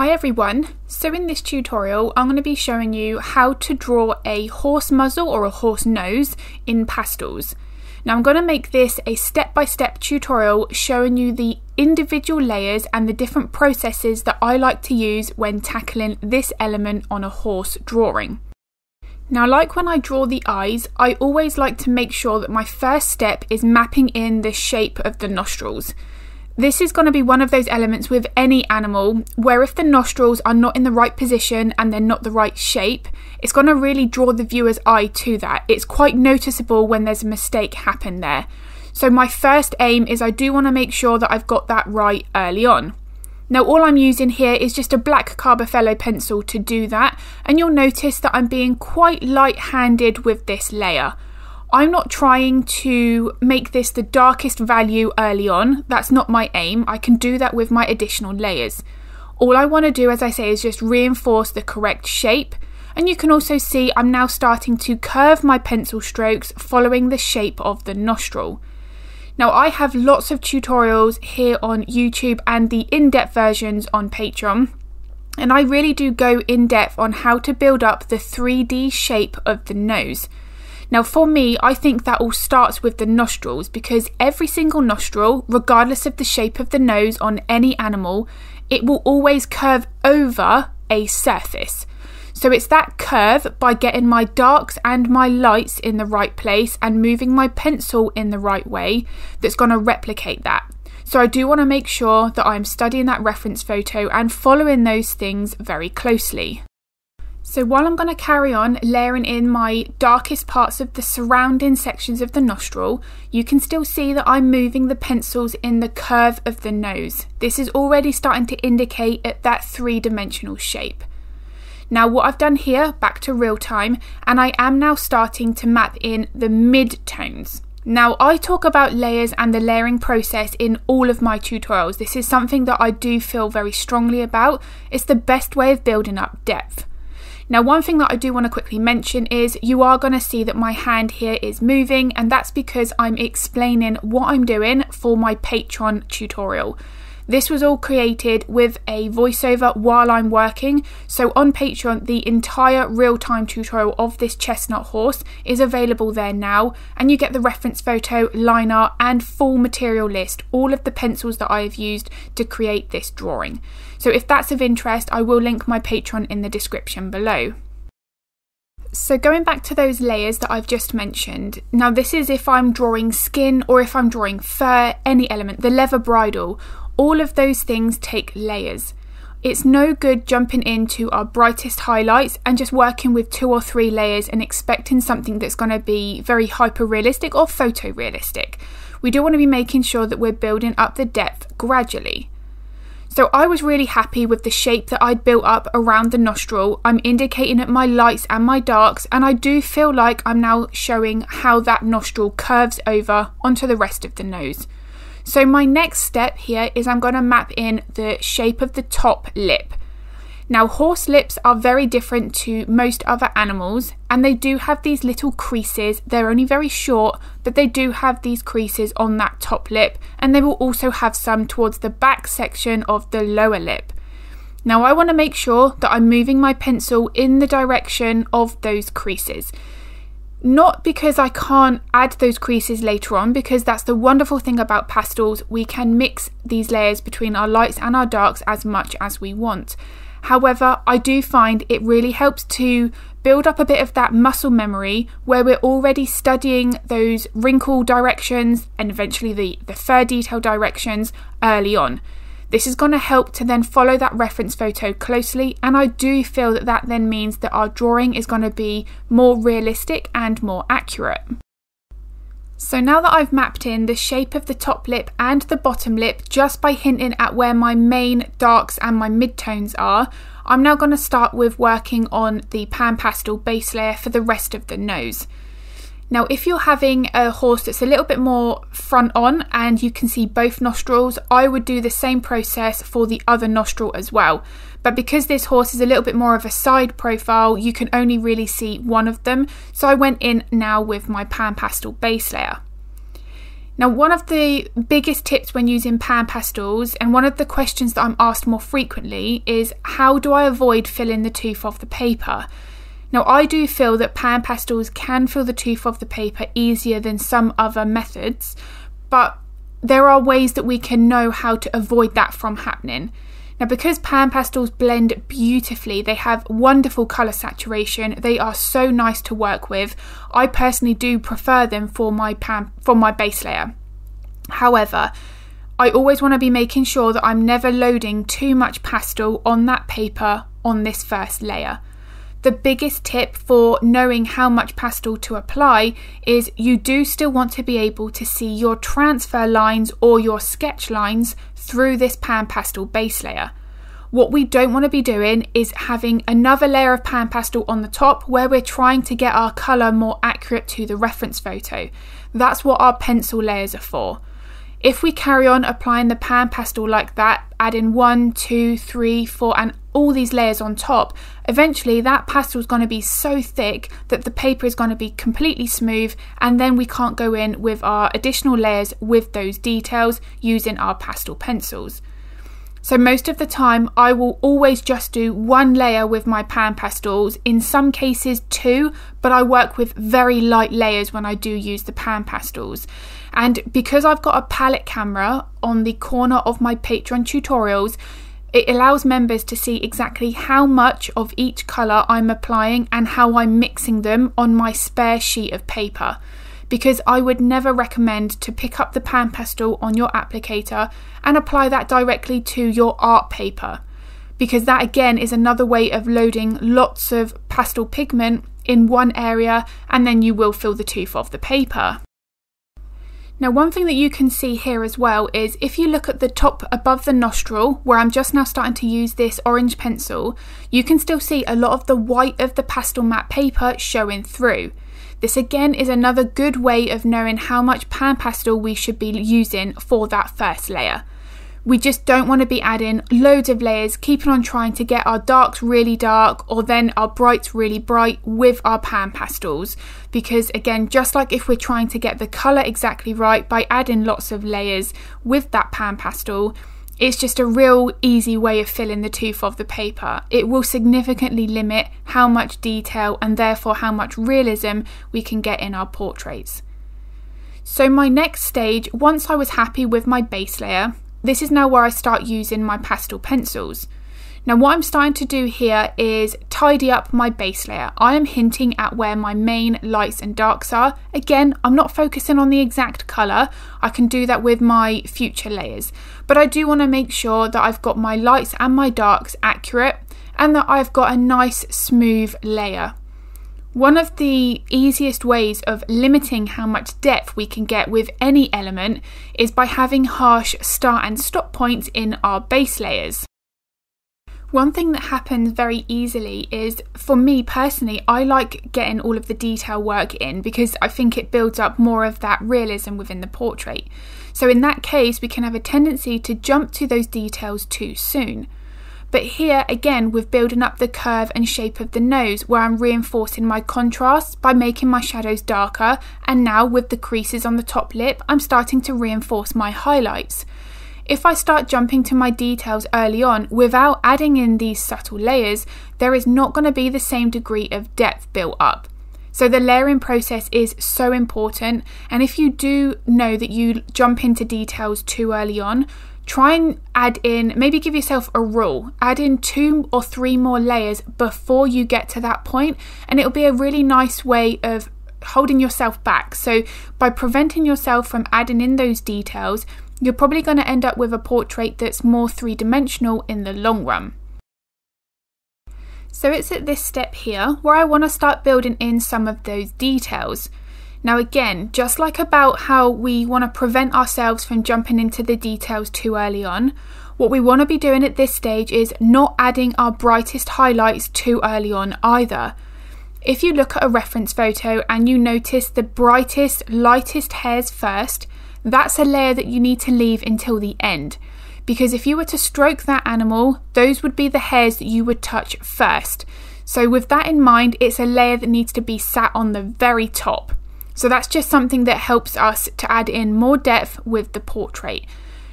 Hi everyone, so in this tutorial I'm going to be showing you how to draw a horse muzzle or a horse nose in pastels. Now I'm going to make this a step-by-step tutorial showing you the individual layers and the different processes that I like to use when tackling this element on a horse drawing. Now, like when I draw the eyes, I always like to make sure that my first step is mapping in the shape of the nostrils. This is going to be one of those elements with any animal where if the nostrils are not in the right position and they're not the right shape, it's going to really draw the viewer's eye to that. It's quite noticeable when there's a mistake happen there. So my first aim is I do want to make sure that I've got that right early on. Now all I'm using here is just a black Carbothello pencil to do that, and you'll notice that I'm being quite light-handed with this layer. I'm not trying to make this the darkest value early on, that's not my aim, I can do that with my additional layers. All I want to do, as I say, is just reinforce the correct shape, and you can also see I'm now starting to curve my pencil strokes following the shape of the nostril. Now I have lots of tutorials here on YouTube and the in-depth versions on Patreon, and I really do go in-depth on how to build up the 3D shape of the nose. Now for me, I think that all starts with the nostrils, because every single nostril, regardless of the shape of the nose on any animal, it will always curve over a surface. So it's that curve, by getting my darks and my lights in the right place and moving my pencil in the right way, that's going to replicate that. So I do want to make sure that I'm studying that reference photo and following those things very closely. So while I'm going to carry on layering in my darkest parts of the surrounding sections of the nostril, you can still see that I'm moving the pencils in the curve of the nose. This is already starting to indicate at that three-dimensional shape. Now what I've done here, back to real time, and I am now starting to map in the mid-tones. Now I talk about layers and the layering process in all of my tutorials. This is something that I do feel very strongly about. It's the best way of building up depth. Now one thing that I do want to quickly mention is you are going to see that my hand here is moving, and that's because I'm explaining what I'm doing for my Patreon tutorial. This was all created with a voiceover while I'm working, so on Patreon the entire real-time tutorial of this chestnut horse is available there now, and you get the reference photo, line art and full material list, all of the pencils that I have used to create this drawing. So if that's of interest, I will link my Patreon in the description below. So going back to those layers that I've just mentioned, now this is if I'm drawing skin or if I'm drawing fur, any element, the leather bridle, all of those things take layers. It's no good jumping into our brightest highlights and just working with 2 or 3 layers and expecting something that's going to be very hyper-realistic or photorealistic. We do want to be making sure that we're building up the depth gradually. So I was really happy with the shape that I'd built up around the nostril. I'm indicating at my lights and my darks, and I do feel like I'm now showing how that nostril curves over onto the rest of the nose. So my next step here is I'm going to map in the shape of the top lip. Now horse lips are very different to most other animals, and they do have these little creases. They're only very short, but they do have these creases on that top lip, and they will also have some towards the back section of the lower lip. Now I want to make sure that I'm moving my pencil in the direction of those creases. Not because I can't add those creases later on, because that's the wonderful thing about pastels, we can mix these layers between our lights and our darks as much as we want. However, I do find it really helps to build up a bit of that muscle memory where we're already studying those wrinkle directions and eventually the fur detail directions early on. This is going to help to then follow that reference photo closely, and I do feel that that then means that our drawing is going to be more realistic and more accurate. So now that I've mapped in the shape of the top lip and the bottom lip just by hinting at where my main darks and my midtones are, I'm now going to start with working on the pan pastel base layer for the rest of the nose. Now if you're having a horse that's a little bit more front on and you can see both nostrils, I would do the same process for the other nostril as well. But because this horse is a little bit more of a side profile, you can only really see one of them, so I went in now with my pan pastel base layer. Now, one of the biggest tips when using pan pastels, and one of the questions that I'm asked more frequently, is how do I avoid filling the tooth of the paper? Now, I do feel that pan pastels can fill the tooth of the paper easier than some other methods, but there are ways that we can know how to avoid that from happening. Now, because pan pastels blend beautifully, they have wonderful colour saturation, they are so nice to work with. I personally do prefer them for my base layer. However, I always want to be making sure that I'm never loading too much pastel on that paper on this first layer. The biggest tip for knowing how much pastel to apply is you do still want to be able to see your transfer lines or your sketch lines through this pan pastel base layer. What we don't want to be doing is having another layer of pan pastel on the top where we're trying to get our colour more accurate to the reference photo. That's what our pencil layers are for. If we carry on applying the pan pastel like that, adding 1, 2, 3, 4 and all these layers on top, eventually that pastel is going to be so thick that the paper is going to be completely smooth, and then we can't go in with our additional layers with those details using our pastel pencils. So most of the time I will always just do one layer with my pan pastels, in some cases two, but I work with very light layers when I do use the pan pastels. And because I've got a palette camera on the corner of my Patreon tutorials, it allows members to see exactly how much of each colour I'm applying and how I'm mixing them on my spare sheet of paper. Because I would never recommend to pick up the pan pastel on your applicator and apply that directly to your art paper, because that again is another way of loading lots of pastel pigment in one area, and then you will fill the tooth of the paper. Now, one thing that you can see here as well is if you look at the top above the nostril, where I'm just now starting to use this orange pencil, you can still see a lot of the white of the pastel matte paper showing through. This again is another good way of knowing how much pan pastel we should be using for that first layer. We just don't want to be adding loads of layers, keeping on trying to get our darks really dark or then our brights really bright with our pan pastels, because again, just like if we're trying to get the colour exactly right by adding lots of layers with that pan pastel, it's just a real easy way of filling the tooth of the paper. It will significantly limit how much detail and therefore how much realism we can get in our portraits. So my next stage, once I was happy with my base layer, this is now where I start using my pastel pencils. Now what I'm starting to do here is tidy up my base layer. I am hinting at where my main lights and darks are. Again, I'm not focusing on the exact colour. I can do that with my future layers. But I do want to make sure that I've got my lights and my darks accurate and that I've got a nice smooth layer. One of the easiest ways of limiting how much depth we can get with any element is by having harsh start and stop points in our base layers. One thing that happens very easily is, for me personally, I like getting all of the detail work in because I think it builds up more of that realism within the portrait. So in that case, we can have a tendency to jump to those details too soon. But here again, with building up the curve and shape of the nose, where I'm reinforcing my contrasts by making my shadows darker, and now with the creases on the top lip, I'm starting to reinforce my highlights. If I start jumping to my details early on without adding in these subtle layers, there is not going to be the same degree of depth built up. So the layering process is so important, and if you do know that you jump into details too early on, try and add in, maybe give yourself a rule, add in 2 or 3 more layers before you get to that point, and it'll be a really nice way of holding yourself back. So by preventing yourself from adding in those details, you're probably going to end up with a portrait that's more three-dimensional in the long run. So it's at this step here where I want to start building in some of those details. Now again, just like about how we want to prevent ourselves from jumping into the details too early on, what we want to be doing at this stage is not adding our brightest highlights too early on either. If you look at a reference photo and you notice the brightest, lightest hairs first, that's a layer that you need to leave until the end, because if you were to stroke that animal, those would be the hairs that you would touch first. So with that in mind, it's a layer that needs to be sat on the very top. So that's just something that helps us to add in more depth with the portrait.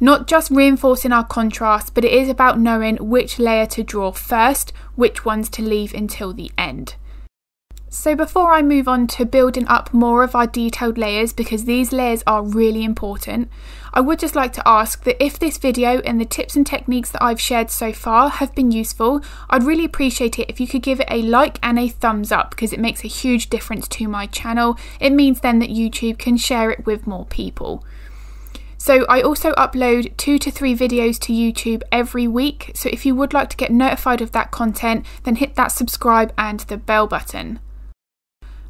Not just reinforcing our contrast, but it is about knowing which layer to draw first, which ones to leave until the end. So before I move on to building up more of our detailed layers, because these layers are really important, I would just like to ask that if this video and the tips and techniques that I've shared so far have been useful, I'd really appreciate it if you could give it a like and a thumbs up, because it makes a huge difference to my channel. It means then that YouTube can share it with more people. So I also upload 2 to 3 videos to YouTube every week, so if you would like to get notified of that content, then hit that subscribe and the bell button.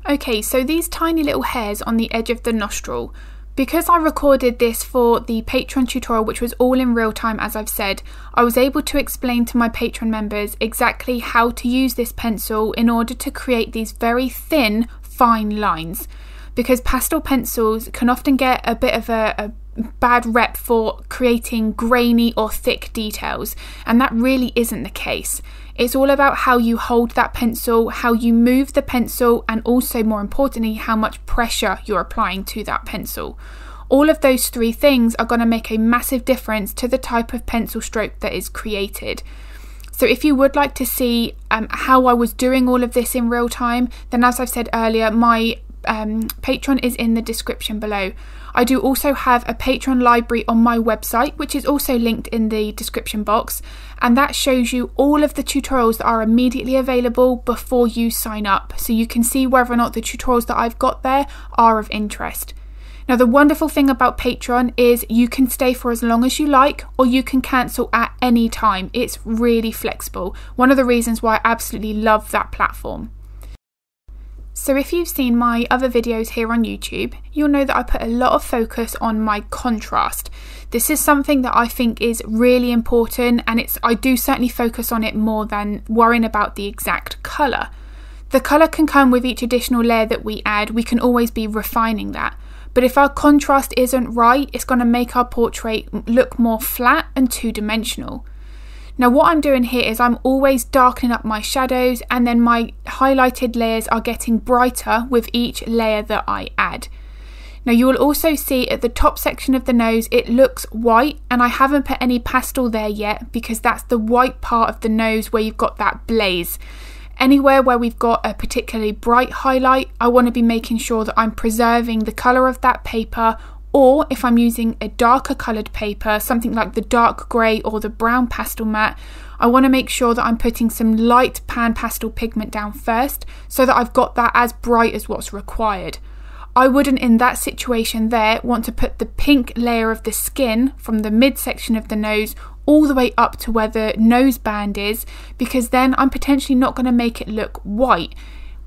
Okay, so these tiny little hairs on the edge of the nostril, because I recorded this for the Patreon tutorial, which was all in real time, as I've said, I was able to explain to my Patreon members exactly how to use this pencil in order to create these very thin, fine lines, because pastel pencils can often get a bit of a bad rep for creating grainy or thick details, and that really isn't the case. It's all about how you hold that pencil, how you move the pencil, and also more importantly, how much pressure you're applying to that pencil. All of those three things are going to make a massive difference to the type of pencil stroke that is created. So if you would like to see how I was doing all of this in real time, then as I've said earlier, my Patreon is in the description below. I do also have a Patreon library on my website, which is also linked in the description box, and that shows you all of the tutorials that are immediately available before you sign up, so you can see whether or not the tutorials that I've got there are of interest. Now, the wonderful thing about Patreon is you can stay for as long as you like, or you can cancel at any time. It's really flexible, one of the reasons why I absolutely love that platform. So if you've seen my other videos here on YouTube, you'll know that I put a lot of focus on my contrast. This is something that I think is really important, and I do certainly focus on it more than worrying about the exact colour. The colour can come with each additional layer that we add, we can always be refining that. But if our contrast isn't right, it's going to make our portrait look more flat and two-dimensional. Now what I'm doing here is I'm always darkening up my shadows, and then my highlighted layers are getting brighter with each layer that I add. Now you will also see at the top section of the nose it looks white, and I haven't put any pastel there yet because that's the white part of the nose where you've got that blaze. Anywhere where we've got a particularly bright highlight, I want to be making sure that I'm preserving the colour of that paper. Or if I'm using a darker coloured paper, something like the dark grey or the brown Pastelmat, I want to make sure that I'm putting some light pan pastel pigment down first so that I've got that as bright as what's required. I wouldn't in that situation there want to put the pink layer of the skin from the midsection of the nose all the way up to where the nose band is, because then I'm potentially not going to make it look white.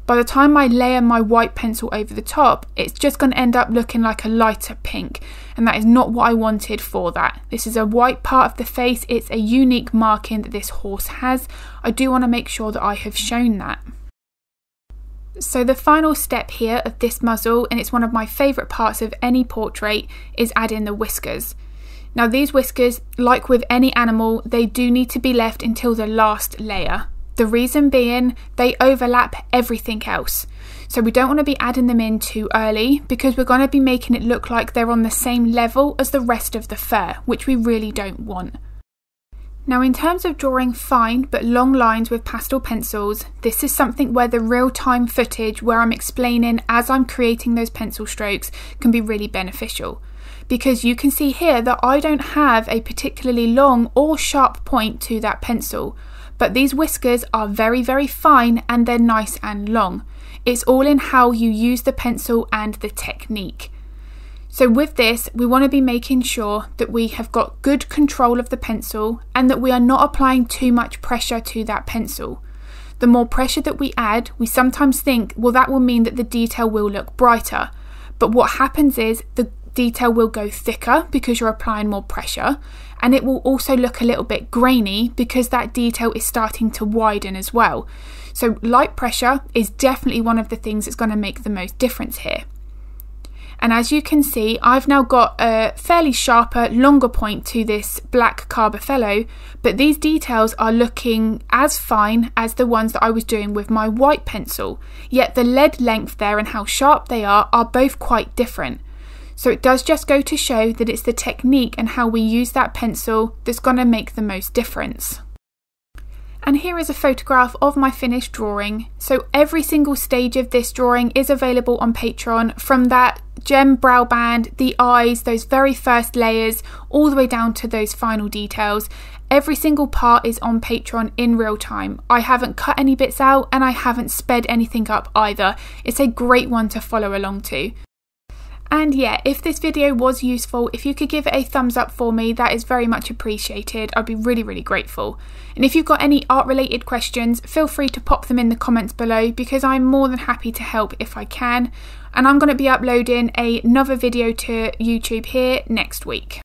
By the time I layer my white pencil over the top, it's just going to end up looking like a lighter pink, and that is not what I wanted for that. This is a white part of the face, it's a unique marking that this horse has. I do want to make sure that I have shown that. So the final step here of this muzzle, and it's one of my favourite parts of any portrait, is adding the whiskers. Now these whiskers, like with any animal, they do need to be left until the last layer. The reason being, they overlap everything else. So we don't want to be adding them in too early, because we're going to be making it look like they're on the same level as the rest of the fur, which we really don't want. Now in terms of drawing fine but long lines with pastel pencils, this is something where the real-time footage where I'm explaining as I'm creating those pencil strokes can be really beneficial. Because you can see here that I don't have a particularly long or sharp point to that pencil. But these whiskers are very, very fine and they're nice and long. It's all in how you use the pencil and the technique. So with this, we want to be making sure that we have got good control of the pencil and that we are not applying too much pressure to that pencil. The more pressure that we add, we sometimes think, well, that will mean that the detail will look brighter. But what happens is the detail will go thicker because you're applying more pressure, and it will also look a little bit grainy because that detail is starting to widen as well. So light pressure is definitely one of the things that's going to make the most difference here. And as you can see, I've now got a fairly sharper, longer point to this black Carbothello, but these details are looking as fine as the ones that I was doing with my white pencil, yet the lead length there and how sharp they are both quite different. So it does just go to show that it's the technique and how we use that pencil that's going to make the most difference. And here is a photograph of my finished drawing. So every single stage of this drawing is available on Patreon, from that gem brow band, the eyes, those very first layers, all the way down to those final details. Every single part is on Patreon in real time. I haven't cut any bits out and I haven't sped anything up either. It's a great one to follow along to. And yeah, if this video was useful, if you could give it a thumbs up for me, that is very much appreciated. I'd be really, really grateful. And if you've got any art-related questions, feel free to pop them in the comments below, because I'm more than happy to help if I can. And I'm going to be uploading another video to YouTube here next week.